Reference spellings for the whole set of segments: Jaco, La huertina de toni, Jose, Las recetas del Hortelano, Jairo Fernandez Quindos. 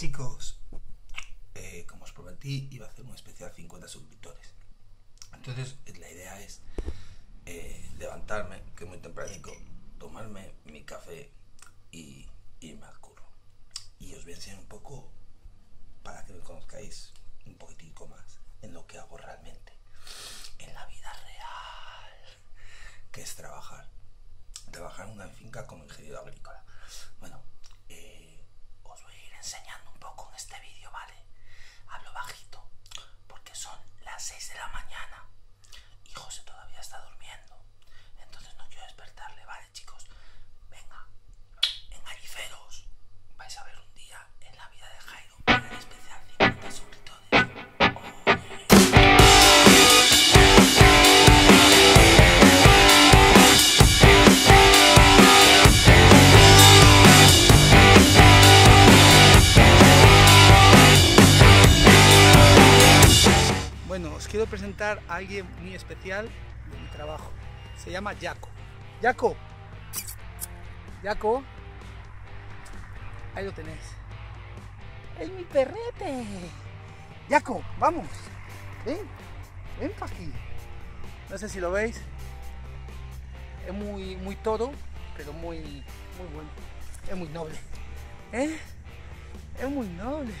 chicos, como os prometí, iba a hacer un especial 50 suscriptores. Entonces la idea es levantarme, que es muy tempranico, tomarme mi café y irme al curro. Y os voy a enseñar un poco, para que me conozcáis un poquitico más en lo que hago realmente, en la vida real, que es trabajar en una finca como ingeniero agrícola. Bueno, os voy a ir enseñando un poco en este vídeo, ¿vale? Hablo bajito, porque son las 6 de la mañana y José todavía está durmiendo, entonces no quiero despertarle, ¿vale, chicos? Venga, engalliferos, vais a ver un día en la vida de Jairo, en el especial 50 suscriptores. Bueno, os quiero presentar a alguien muy especial de mi trabajo. Se llama Jaco. ¡Jaco! ¡Jaco! Ahí lo tenéis. ¡Es mi perrete! ¡Jaco, vamos! ¡Ven! ¡Ven para aquí! No sé si lo veis. Es muy todo, pero muy bueno. Es muy noble. ¿Eh? Es muy noble.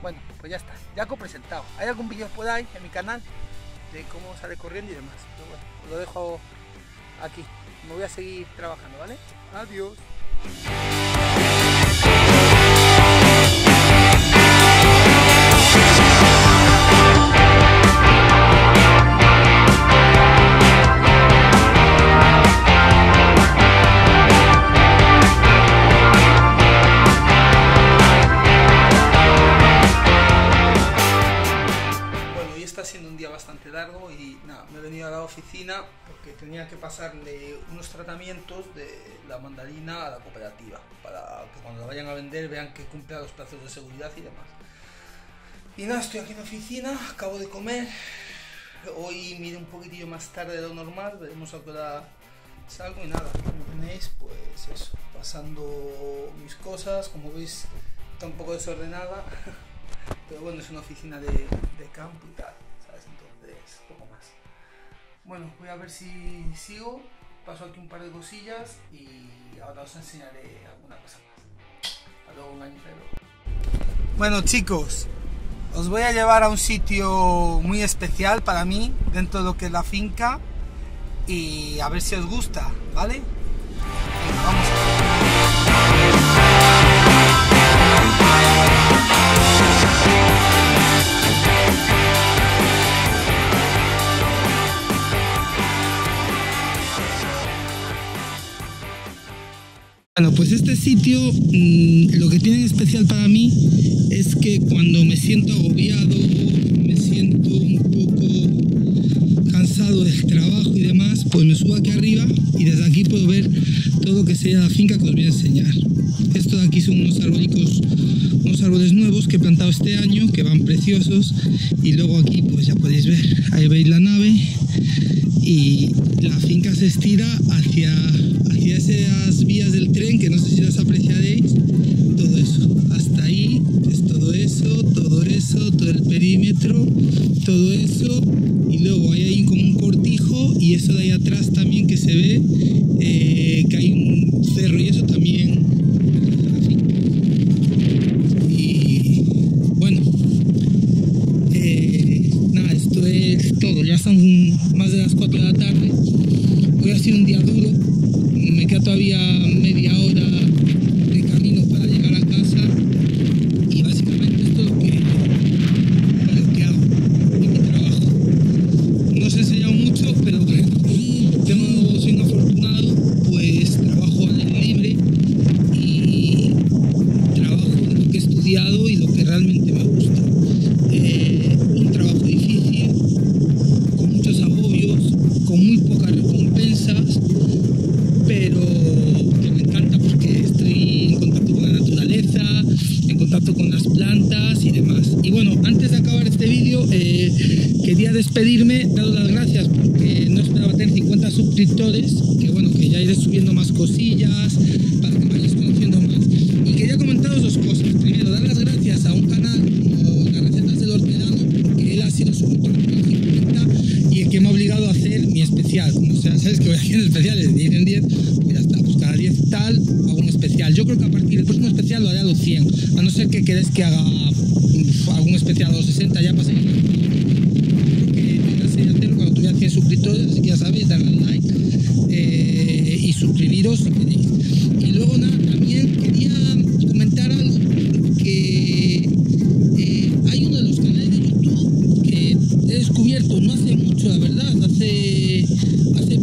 Bueno, pues ya está, Jaco presentado. Hay algún vídeo por ahí en mi canal de cómo sale corriendo y demás. Pero bueno, os lo dejo aquí. Me voy a seguir trabajando, ¿vale? Adiós. Largo y nada, me he venido a la oficina porque tenía que pasarle unos tratamientos de la mandarina a la cooperativa para que cuando la vayan a vender vean que cumpla los plazos de seguridad y demás. Y nada, estoy aquí en la oficina, acabo de comer. Hoy miré un poquitillo más tarde de lo normal, veremos a qué hora salgo y nada, como tenéis, pues eso, pasando mis cosas, como veis está un poco desordenada, pero bueno, es una oficina de campo y tal. Poco más. Bueno, voy a ver si sigo, paso aquí un par de cosillas y ahora os enseñaré alguna cosa más. Hasta luego, un año. Bueno, chicos, os voy a llevar a un sitio muy especial para mí dentro de lo que es la finca y a ver si os gusta, ¿vale? Venga, vamos a ver. Bueno, pues este sitio lo que tiene de especial para mí es que cuando me siento agobiado, me siento un poco cansado del trabajo y demás, pues me subo aquí arriba y desde aquí puedo ver todo lo que sería la finca que os voy a enseñar. Esto de aquí son unos árboles nuevos que he plantado este año, que van preciosos, y luego aquí pues ya podéis ver, ahí veis la nave y la finca se estira hacia esas vías del tren, que no sé si las apreciaréis, todo eso, hasta ahí, es todo el perímetro, todo eso, y luego ahí hay como un cortijo, y eso de ahí atrás también que se ve, que hay un cerro, y eso también, y bueno, nada, esto es todo, ya son más de las 4 de la tarde, hoy ha sido un día duro, me queda todavía media hora de camino para llegar a casa y básicamente esto es lo que hago en mi trabajo. No os he enseñado mucho, pero soy un afortunado, pues trabajo al aire libre y trabajo en lo que he estudiado y lo que realmente me gusta. Un trabajo difícil, con muchos agobios, con muy pocas recompensas, pero que me encanta porque estoy en contacto con la naturaleza, en contacto con las plantas y demás. Y bueno, antes de acabar este vídeo quería despedirme, daros las gracias porque no esperaba tener 50 suscriptores, que bueno, que ya iré subiendo más cosillas para que me vayáis conociendo más. Y quería comentaros dos cosas. Primero, yo creo que a partir del próximo especial lo haré a los 100, a no ser que queréis que haga algún especial a los 60, ya pasé. Creo que tendrás que hacerlo cuando tuviera 100 suscriptores, así que ya sabéis, darle al like y suscribiros si queréis. Y luego nada, también quería comentar algo que hay uno de los canales de YouTube que he descubierto no hace mucho, la verdad, hace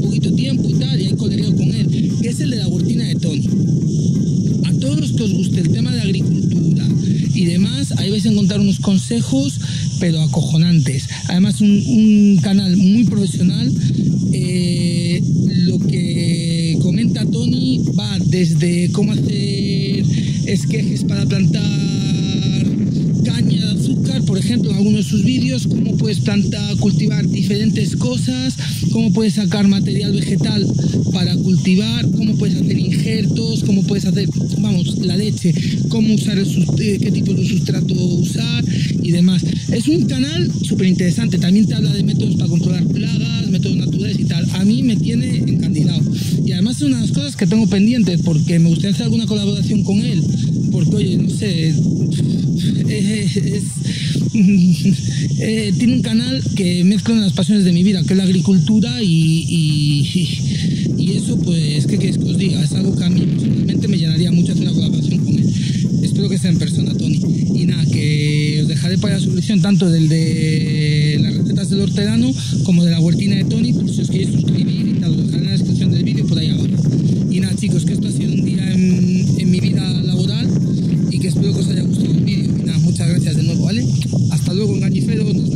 poquito tiempo y tal, y he colegado con él, que es el de La Huertina de Toni. A todos los que os guste el tema de agricultura y demás, ahí vais a encontrar unos consejos, pero acojonantes. Además, un canal muy profesional. Lo que comenta Toni va desde cómo hacer esquejes para plantar caña de azúcar, por ejemplo, en algunos de sus vídeos, cómo puedes plantar, cultivar diferentes cosas, cómo puedes sacar material vegetal para cultivar, cómo puedes hacer injertos, cómo puedes hacer, vamos, la leche, cómo usar qué tipo de sustrato usar y demás. Es un canal súper interesante, también te habla de métodos para controlar plagas, métodos naturales y tal. A mí me tiene encandilado. Y además es una de las cosas que tengo pendientes, porque me gustaría hacer alguna colaboración con él, porque oye, no sé, tiene un canal que mezcla una de las pasiones de mi vida, que es la agricultura, y eso, pues, ¿qué queréis que os diga? Es algo que a mí personalmente me llenaría mucho hacer una colaboración con él. Espero que sea en persona, Toni. Y nada, que os dejaré para la suscripción tanto del de Las Recetas del Hortelano como de La Huertina de Toni, por si os queréis suscribir y tal, os dejaré en la descripción del vídeo por ahí abajo. Y nada, chicos, que esto ha sido un día en mi vida laboral, y que espero que os haya gustado el vídeo. Muchas gracias de nuevo, ¿vale? Hasta luego, engañiferos.